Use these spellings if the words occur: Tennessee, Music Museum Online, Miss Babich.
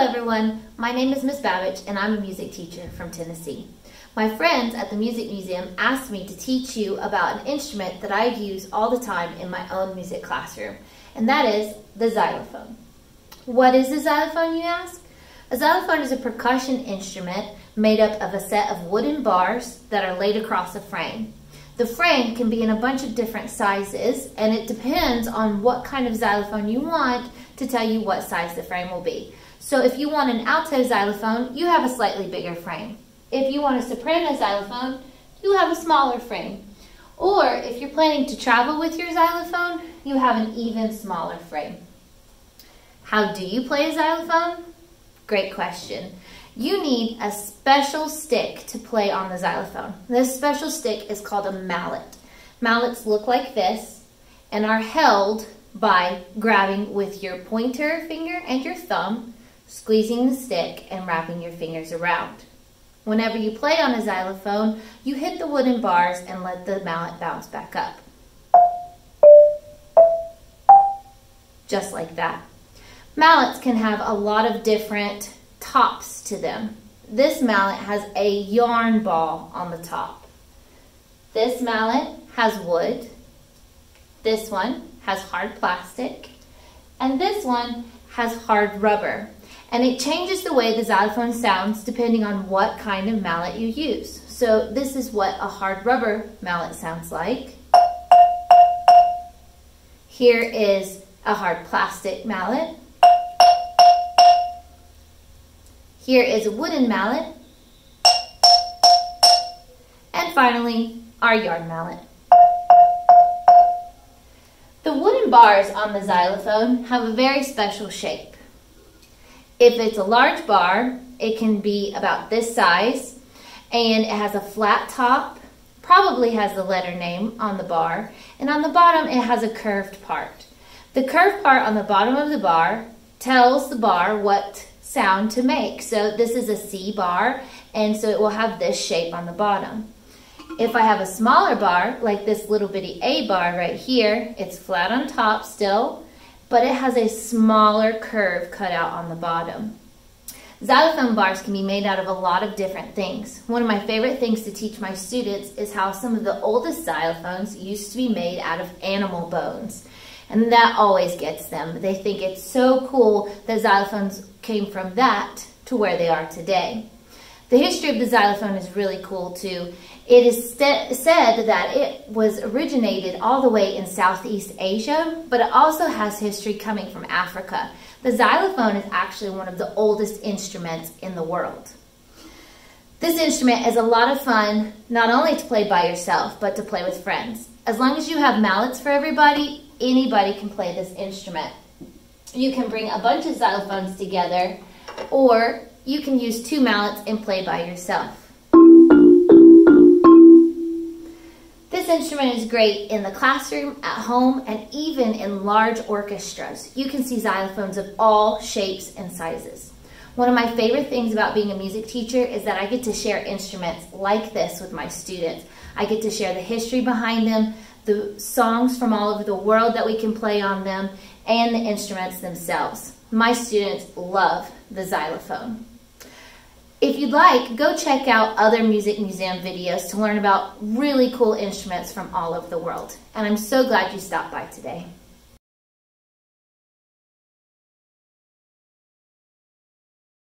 Hello everyone, my name is Miss Babich and I'm a music teacher from Tennessee. My friends at the Music Museum asked me to teach you about an instrument that I use all the time in my own music classroom, and that is the xylophone. What is a xylophone, you ask? A xylophone is a percussion instrument made up of a set of wooden bars that are laid across a frame. The frame can be in a bunch of different sizes, and it depends on what kind of xylophone you want to tell you what size the frame will be. So if you want an alto xylophone, you have a slightly bigger frame. If you want a soprano xylophone, you have a smaller frame. Or if you're planning to travel with your xylophone, you have an even smaller frame. How do you play a xylophone? Great question. You need a special stick to play on the xylophone. This special stick is called a mallet. Mallets look like this and are held by grabbing with your pointer finger and your thumb, squeezing the stick and wrapping your fingers around. Whenever you play on a xylophone, you hit the wooden bars and let the mallet bounce back up. Just like that. Mallets can have a lot of different tops to them. This mallet has a yarn ball on the top. This mallet has wood. This one has hard plastic. And this one has hard rubber. And it changes the way the xylophone sounds depending on what kind of mallet you use. So this is what a hard rubber mallet sounds like. Here is a hard plastic mallet. Here is a wooden mallet. And finally, our yarn mallet. The wooden bars on the xylophone have a very special shape. If it's a large bar, it can be about this size, and it has a flat top, probably has the letter name on the bar, and on the bottom it has a curved part. The curved part on the bottom of the bar tells the bar what sound to make. So this is a C bar, and so it will have this shape on the bottom. If I have a smaller bar, like this little bitty A bar right here, it's flat on top still, but it has a smaller curve cut out on the bottom. Xylophone bars can be made out of a lot of different things. One of my favorite things to teach my students is how some of the oldest xylophones used to be made out of animal bones. And that always gets them. They think it's so cool that xylophones came from that to where they are today. The history of the xylophone is really cool too. It is said that it was originated all the way in Southeast Asia, but it also has history coming from Africa. The xylophone is actually one of the oldest instruments in the world. This instrument is a lot of fun, not only to play by yourself, but to play with friends. As long as you have mallets for everybody, anybody can play this instrument. You can bring a bunch of xylophones together, or you can use two mallets and play by yourself. This instrument is great in the classroom, at home, and even in large orchestras. You can see xylophones of all shapes and sizes. One of my favorite things about being a music teacher is that I get to share instruments like this with my students. I get to share the history behind them, the songs from all over the world that we can play on them, and the instruments themselves. My students love the xylophone. If you'd like, go check out other Music Museum videos to learn about really cool instruments from all over the world. And I'm so glad you stopped by today.